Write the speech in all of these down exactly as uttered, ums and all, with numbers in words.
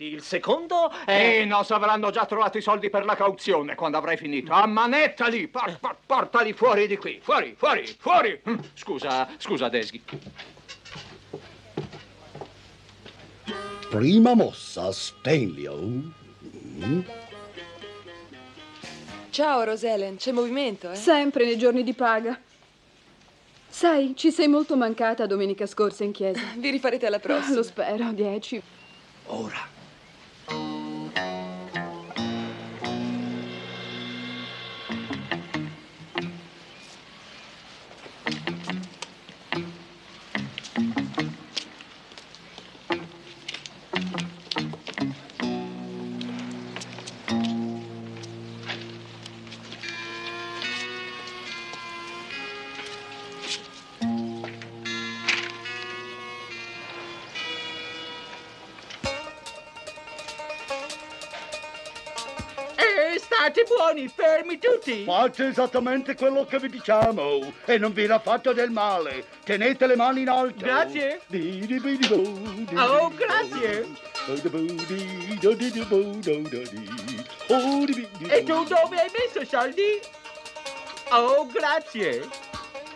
Il secondo è... Eh no, avranno già trovato i soldi per la cauzione quando avrai finito. Ammanettali, por, por, portali fuori di qui, fuori, fuori, fuori. Scusa, scusa Desghi. Prima mossa, Stelio. Mm. Ciao Rosellen, c'è movimento, eh? Sempre nei giorni di paga. Sai, ci sei molto mancata domenica scorsa in chiesa. Vi rifarete alla prossima. Lo spero, dieci. Ora. State buoni, fermi tutti! Fate esattamente quello che vi diciamo e non vi ha fatto del male. Tenete le mani in alto. Grazie. Oh, grazie. E tu dove hai messo i soldi? Oh, grazie.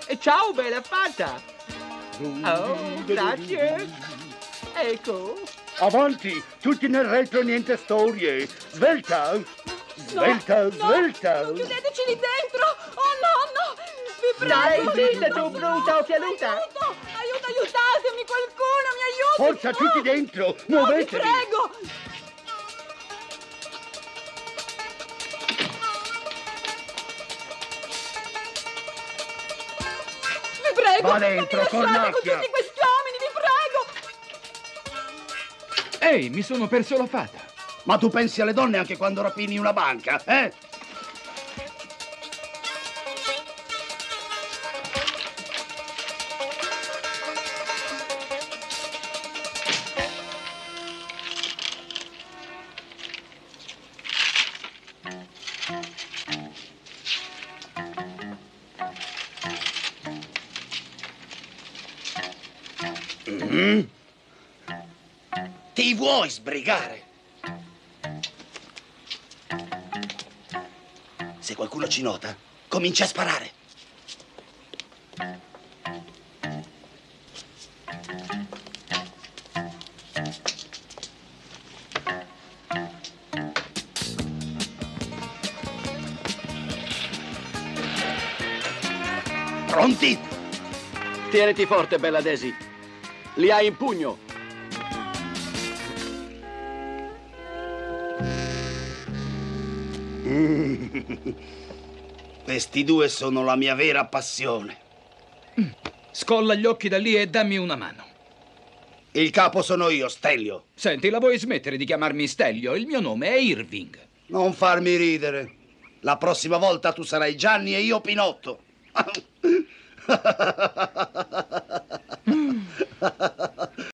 E ciao, bella fatta. Oh, grazie. Ecco. Avanti, tutti nel retro, niente storie. Svelta. Svelta, no, svelta! No, chiudeteci lì dentro! Oh nonno! Vi prego! Dai, dillo tu, brutta o fialuta! Aiuto, aiuto, aiutatemi! Qualcuno mi aiuti! Forza, oh, tutti dentro! No, muovetevi! Vi prego! Vi prego! Va dentro, cornacchia! Con tutti questi uomini, vi prego! Ehi, hey, mi sono persolofata! Ma tu pensi alle donne anche quando rapini una banca, eh? Mm-hmm. Ti vuoi sbrigare? Se qualcuno ci nota, comincia a sparare. Pronti? Tieniti forte, bella Daisy. Li hai in pugno. Questi due sono la mia vera passione. Scolla gli occhi da lì e dammi una mano. Il capo sono io, Stelio. Senti, la vuoi smettere di chiamarmi Stelio? Il mio nome è Irving. Non farmi ridere. La prossima volta tu sarai Gianni e io Pinotto. Mm.